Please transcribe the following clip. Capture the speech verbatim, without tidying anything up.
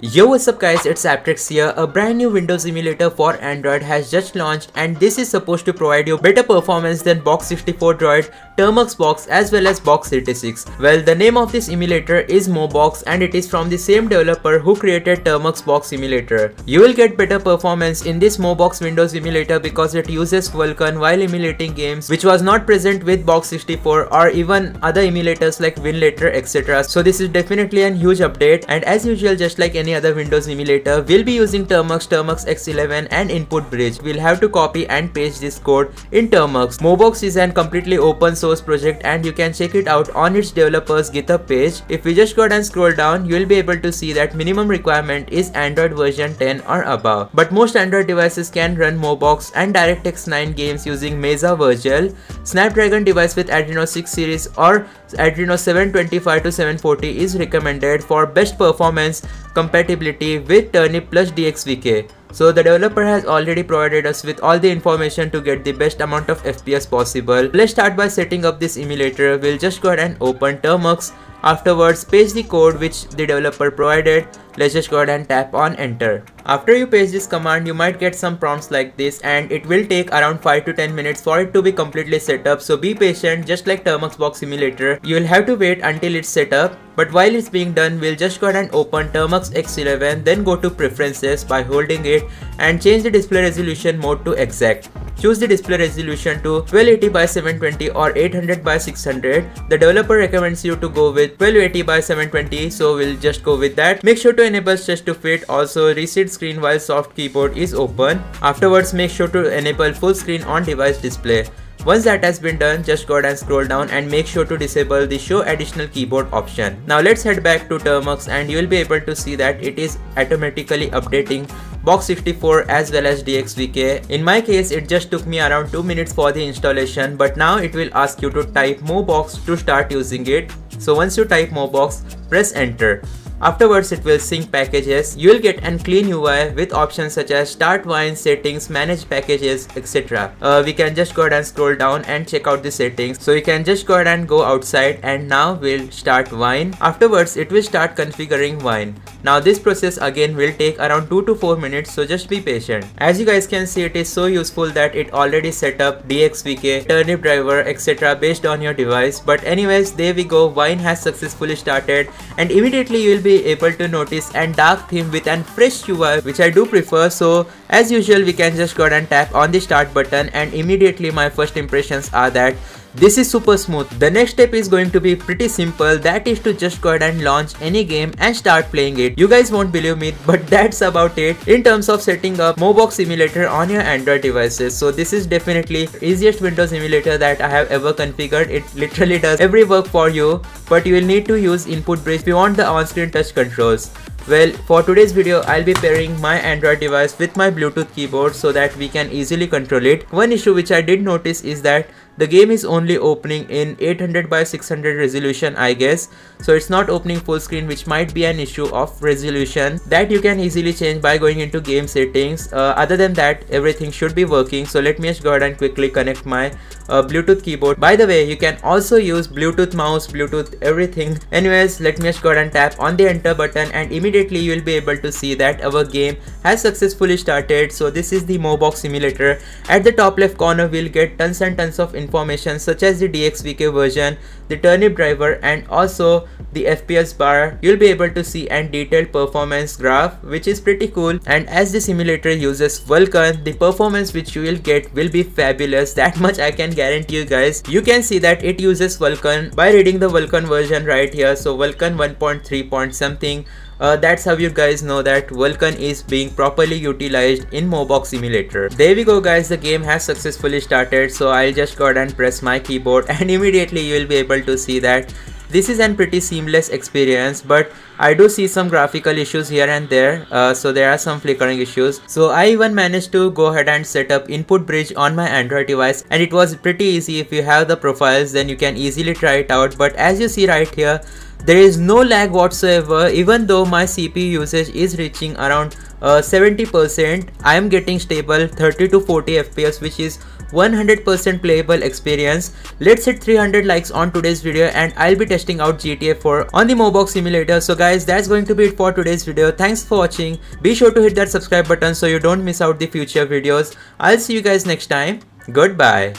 Yo, what's up guys, it's ApTreX here. A brand new Windows emulator for Android has just launched and this is supposed to provide you better performance than Box sixty-four Droid, Termux Box as well as Box eighty-six. Well, the name of this emulator is Mobox and it is from the same developer who created Termux Box emulator. You will get better performance in this Mobox Windows emulator because it uses Vulkan while emulating games which was not present with Box sixty-four or even other emulators like Winlator et cetera. So this is definitely a huge update, and as usual, just like any other Windows emulator, we'll be using Termux, Termux X eleven and input bridge. We'll have to copy and paste this code in Termux. Mobox is an completely open source project and you can check it out on its developer's GitHub page. If we just go and scroll down, you'll be able to see that minimum requirement is Android version ten or above. But most Android devices can run Mobox and DirectX nine games using Mesa Virgil, Snapdragon device with Adreno six series or Adreno seven twenty-five to seven forty is recommended for best performance compatibility with Turnip plus D X V K. So the developer has already provided us with all the information to get the best amount of F P S possible. Let's start by setting up this emulator. We'll just go ahead and open Termux. Afterwards, paste the code which the developer provided. Let's just go ahead and tap on enter. After you paste this command, you might get some prompts like this and it will take around five to ten minutes for it to be completely set up. So be patient, just like Termux Box emulator, you will have to wait until it's set up. But while it's being done, we'll just go ahead and open Termux X eleven, then go to preferences by holding it and change the display resolution mode to exact. Choose the display resolution to twelve eighty by seven twenty or eight hundred by six hundred. The developer recommends you to go with twelve eighty by seven twenty, so we'll just go with that. Make sure to enable stretch to fit, also reset screen while soft keyboard is open. Afterwards, make sure to enable full screen on device display. Once that has been done, just go ahead and scroll down and make sure to disable the show additional keyboard option. Now let's head back to Termux and you will be able to see that it is automatically updating Box sixty-four as well as D X V K. In my case, it just took me around two minutes for the installation, but now it will ask you to type Mobox to start using it. So once you type Mobox, press enter. Afterwards, it will sync packages. You will get an clean U I with options such as Start Wine, Settings, Manage Packages, et cetera. Uh, we can just go ahead and scroll down and check out the settings. So you can just go ahead and go outside and now we'll start Wine. Afterwards, it will start configuring Wine. Now this process again will take around two to four minutes, so just be patient. As you guys can see, it is so useful that it already set up D X V K, Turnip driver, et cetera based on your device. But anyways, there we go. Wine has successfully started and immediately you will be able to notice and dark theme with an fresh U I, which I do prefer. So as usual, we can just go ahead and tap on the start button and immediately my first impressions are that this is super smooth. The next step is going to be pretty simple, that is to just go ahead and launch any game and start playing it. You guys won't believe me, but that's about it in terms of setting up Mobox emulator on your Android devices. So this is definitely the easiest Windows emulator that I have ever configured. It literally does every work for you, but you will need to use input bridge if you want the on-screen touch controls. Well, for today's video, I'll be pairing my Android device with my Bluetooth keyboard so that we can easily control it. One issue which I did notice is that the game is only opening in eight hundred by six hundred resolution, I guess. So it's not opening full screen, which might be an issue of resolution that you can easily change by going into game settings. Uh, other than that, everything should be working. So let me just go ahead and quickly connect my uh, Bluetooth keyboard. By the way, you can also use Bluetooth mouse, Bluetooth everything. Anyways, let me just go ahead and tap on the enter button and immediately Immediately you will be able to see that our game has successfully started. So this is the Mobox emulator. At the top left corner, we'll get tons and tons of information such as the D X V K version, the Turnip driver and also the F P S bar. You'll be able to see and detailed performance graph, which is pretty cool. And as this emulator uses Vulkan, the performance which you will get will be fabulous. That much I can guarantee you guys. You can see that it uses Vulkan by reading the Vulkan version right here. So Vulkan one point three something. Uh, that's how you guys know that Vulkan is being properly utilized in Mobox emulator. There we go guys, the game has successfully started. So I'll just go ahead and press my keyboard and immediately you will be able to see that this is a pretty seamless experience, but I do see some graphical issues here and there. Uh, so there are some flickering issues. So I even managed to go ahead and set up input bridge on my Android device and it was pretty easy. If you have the profiles, then you can easily try it out. But as you see right here, there is no lag whatsoever. Even though my C P U usage is reaching around uh, seventy percent, I am getting stable thirty to forty F P S, which is one hundred percent playable experience. Let's hit three hundred likes on today's video and I'll be testing out G T A four on the Mobox simulator. So guys, that's going to be it for today's video. Thanks for watching. Be sure to hit that subscribe button so you don't miss out the future videos. I'll see you guys next time. Goodbye.